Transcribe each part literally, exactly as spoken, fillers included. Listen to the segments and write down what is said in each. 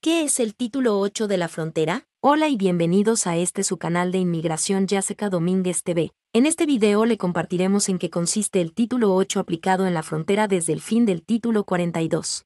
¿Qué es el título ocho de la frontera? Hola y bienvenidos a este su canal de inmigración Jessica Domínguez T V. En este video le compartiremos en qué consiste el título ocho aplicado en la frontera desde el fin del título cuarenta y dos.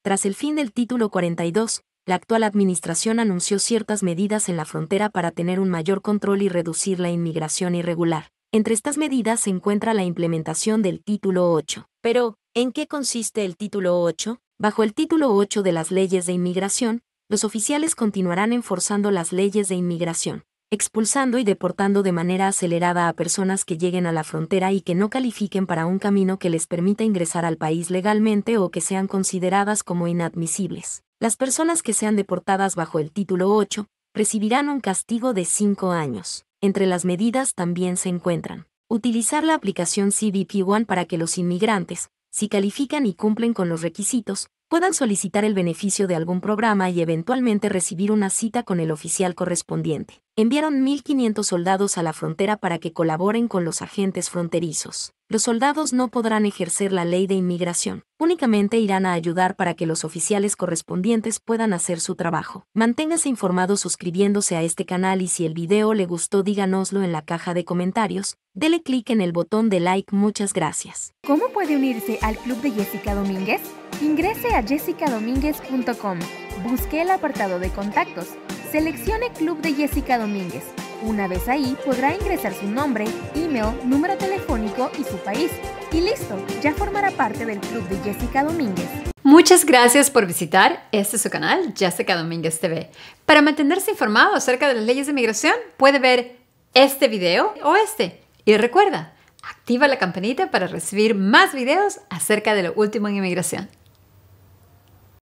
Tras el fin del título cuarenta y dos, la actual administración anunció ciertas medidas en la frontera para tener un mayor control y reducir la inmigración irregular. Entre estas medidas se encuentra la implementación del título ocho. Pero, ¿en qué consiste el título ocho? Bajo el título ocho de las leyes de inmigración, los oficiales continuarán enforzando las leyes de inmigración, expulsando y deportando de manera acelerada a personas que lleguen a la frontera y que no califiquen para un camino que les permita ingresar al país legalmente o que sean consideradas como inadmisibles. Las personas que sean deportadas bajo el título ocho recibirán un castigo de cinco años. Entre las medidas también se encuentran utilizar la aplicación C B P One para que los inmigrantes, si califican y cumplen con los requisitos, puedan solicitar el beneficio de algún programa y eventualmente recibir una cita con el oficial correspondiente. Enviaron mil quinientos soldados a la frontera para que colaboren con los agentes fronterizos. Los soldados no podrán ejercer la ley de inmigración, únicamente irán a ayudar para que los oficiales correspondientes puedan hacer su trabajo. Manténgase informado suscribiéndose a este canal y si el video le gustó díganoslo en la caja de comentarios, dele clic en el botón de like. Muchas gracias. ¿Cómo puede unirse al club de Jessica Domínguez? Ingrese a jessica domínguez punto com, busque el apartado de contactos, seleccione Club de Jessica Domínguez. Una vez ahí podrá ingresar su nombre, email, número telefónico y su país. Y listo, ya formará parte del Club de Jessica Domínguez. Muchas gracias por visitar este es su canal Jessica Domínguez T V. Para mantenerse informado acerca de las leyes de migración, puede ver este video o este. Y recuerda, activa la campanita para recibir más videos acerca de lo último en inmigración.